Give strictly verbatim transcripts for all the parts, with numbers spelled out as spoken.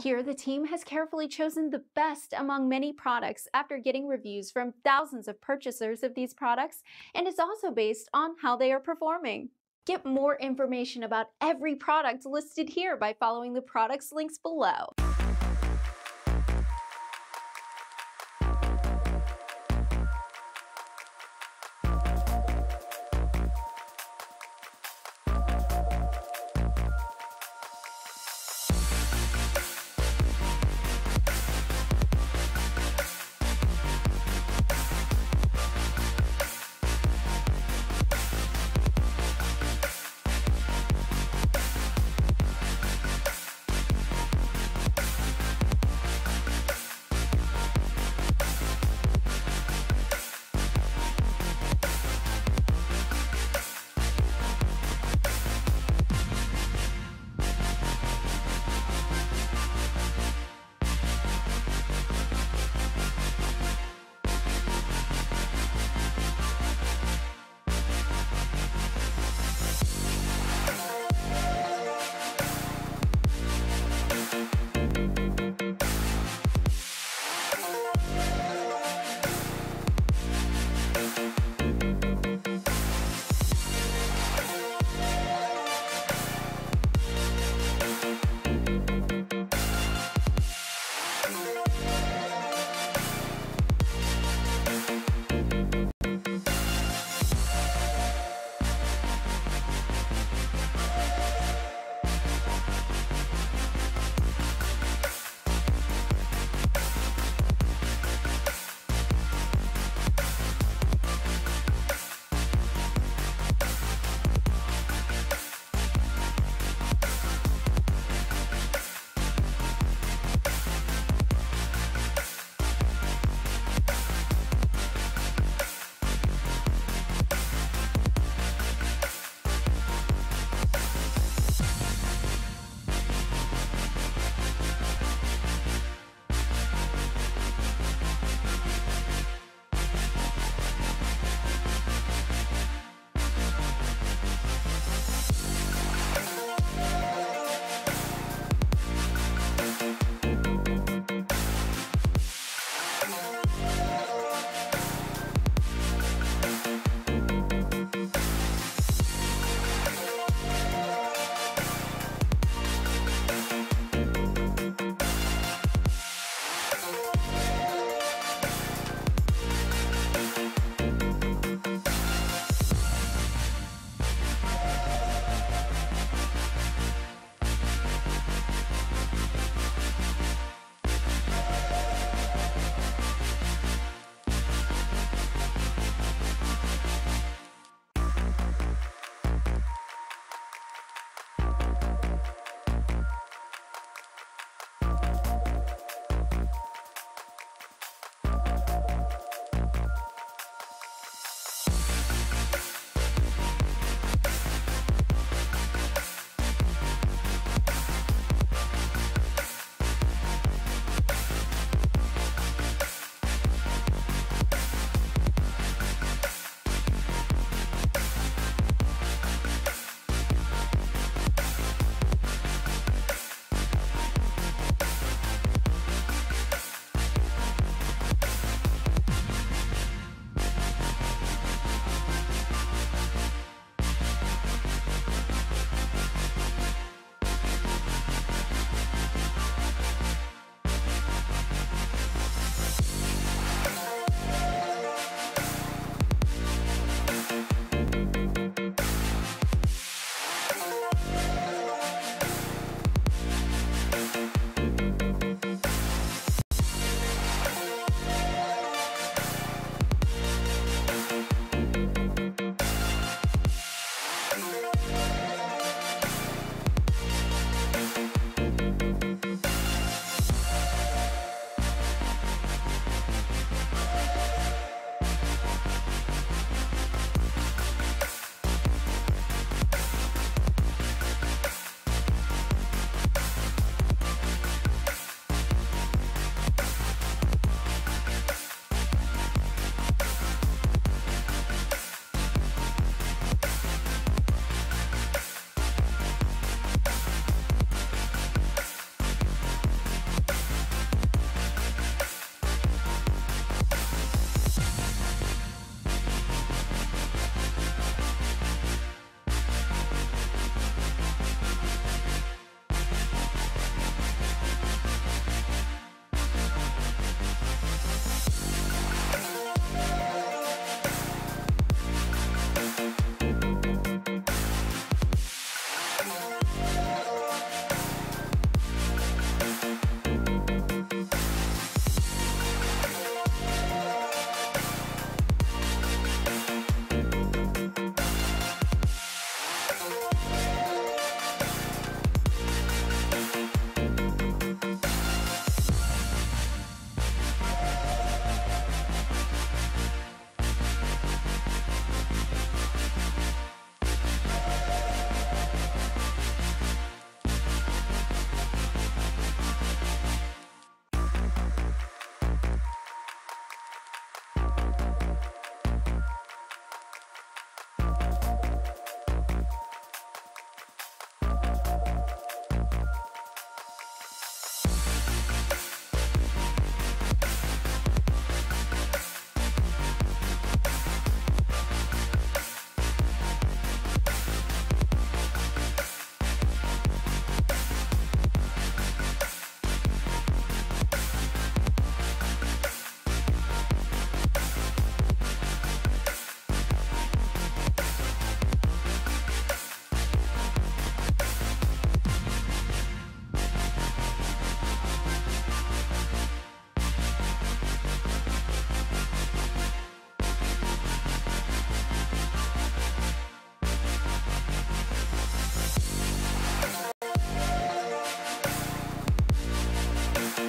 Here, the team has carefully chosen the best among many products after getting reviews from thousands of purchasers of these products, and is also based on how they are performing. Get more information about every product listed here by following the products links below.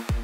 We